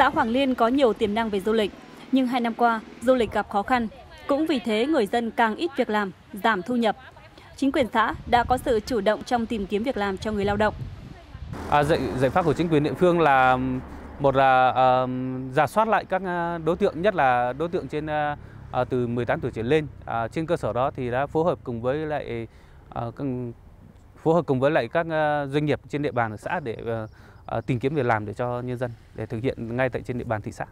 Xã Hoàng Liên có nhiều tiềm năng về du lịch, nhưng 2 năm qua, du lịch gặp khó khăn. Cũng vì thế, người dân càng ít việc làm, giảm thu nhập. Chính quyền xã đã có sự chủ động trong tìm kiếm việc làm cho người lao động. Giải pháp của chính quyền địa phương là một là rà soát lại các đối tượng, nhất là đối tượng trên từ 18 tuổi trở lên. Trên cơ sở đó thì đã phối hợp cùng với lại các doanh nghiệp trên địa bàn xã để tìm kiếm việc làm để cho nhân dân, để thực hiện ngay tại trên địa bàn thị xã.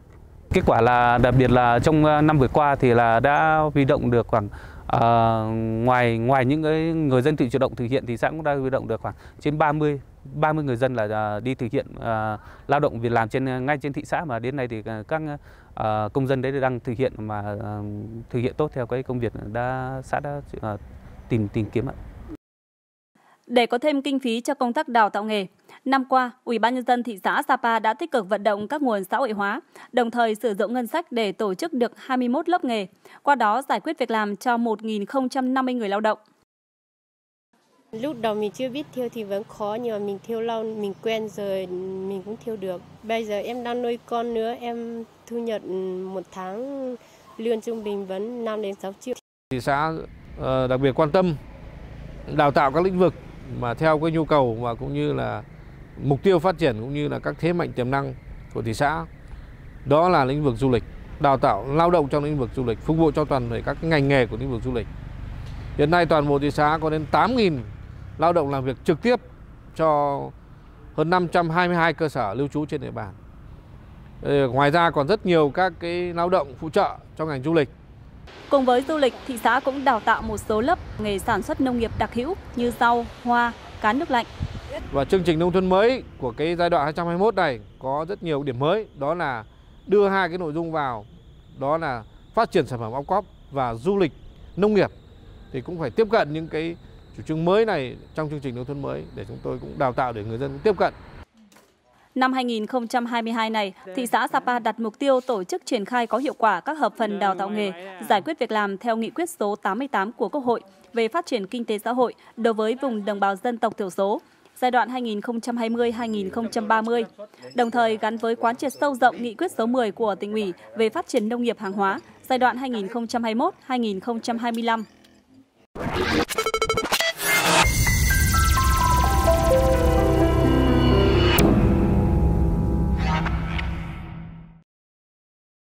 Kết quả là đặc biệt là trong năm vừa qua thì là đã huy động được khoảng ngoài những cái người dân tự chủ động thực hiện thì xã cũng đã huy động được khoảng trên 30 người dân là đi thực hiện lao động việc làm ngay trên thị xã, mà đến nay thì các công dân đấy đang thực hiện tốt theo cái công việc xã đã tìm kiếm ạ. Để có thêm kinh phí cho công tác đào tạo nghề, năm qua, Ủy ban nhân dân thị xã Sapa đã tích cực vận động các nguồn xã hội hóa, đồng thời sử dụng ngân sách để tổ chức được 21 lớp nghề, qua đó giải quyết việc làm cho 1.050 người lao động. Lúc đầu mình chưa biết thiêu thì vẫn khó, nhưng mà mình thiêu lâu, mình quen rồi mình cũng thiêu được. Bây giờ em đang nuôi con nữa, em thu nhập một tháng lương trung bình vẫn 5 đến 6 triệu. Thị xã đặc biệt quan tâm đào tạo các lĩnh vực mà theo cái nhu cầu và cũng như là mục tiêu phát triển cũng như là các thế mạnh tiềm năng của thị xã. Đó là lĩnh vực du lịch, đào tạo lao động trong lĩnh vực du lịch, phục vụ cho toàn thể các ngành nghề của lĩnh vực du lịch. Hiện nay toàn bộ thị xã có đến 8.000 lao động làm việc trực tiếp cho hơn 522 cơ sở lưu trú trên địa bàn. Ngoài ra còn rất nhiều các cái lao động phụ trợ trong ngành du lịch. Cùng với du lịch, thị xã cũng đào tạo một số lớp nghề sản xuất nông nghiệp đặc hữu như rau, hoa, cá nước lạnh. Và chương trình nông thôn mới của cái giai đoạn 2021 này có rất nhiều điểm mới, đó là đưa hai cái nội dung vào, đó là phát triển sản phẩm óc quóp và du lịch nông nghiệp. Thì cũng phải tiếp cận những cái chủ trương mới này trong chương trình nông thôn mới để chúng tôi cũng đào tạo để người dân tiếp cận. Năm 2022 này, thị xã Sapa đặt mục tiêu tổ chức triển khai có hiệu quả các hợp phần đào tạo nghề, giải quyết việc làm theo nghị quyết số 88 của Quốc hội về phát triển kinh tế xã hội đối với vùng đồng bào dân tộc thiểu số giai đoạn 2020-2030, đồng thời gắn với quán triệt sâu rộng nghị quyết số 10 của tỉnh ủy về phát triển nông nghiệp hàng hóa giai đoạn 2021-2025.